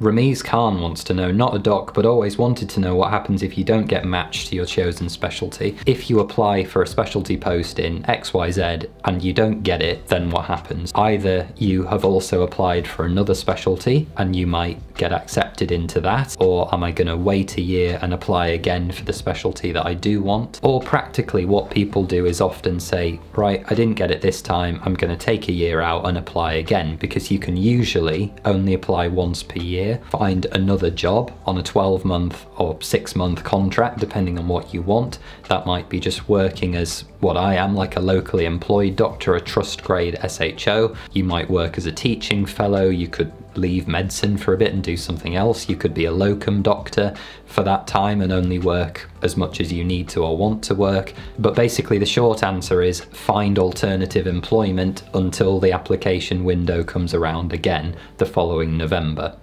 Ramiz Khan wants to know, not a doc, but always wanted to know what happens if you don't get matched to your chosen specialty. If you apply for a specialty post in XYZ and you don't get it, then what happens? Either you have also applied for another specialty and you might get accepted into that, or am I going to wait a year and apply again for the specialty that I do want? Or practically what people do is often say, right, I didn't get it this time, I'm going to take a year out and apply again, because you can usually only apply once per year. Find another job on a 12-month or 6-month contract, depending on what you want. That might be just working as what I am, like a locally employed doctor, a trust grade SHO. You might work as a teaching fellow. You could leave medicine for a bit and do something else. You could be a locum doctor for that time and only work as much as you need to or want to work. But basically the short answer is find alternative employment until the application window comes around again the following November.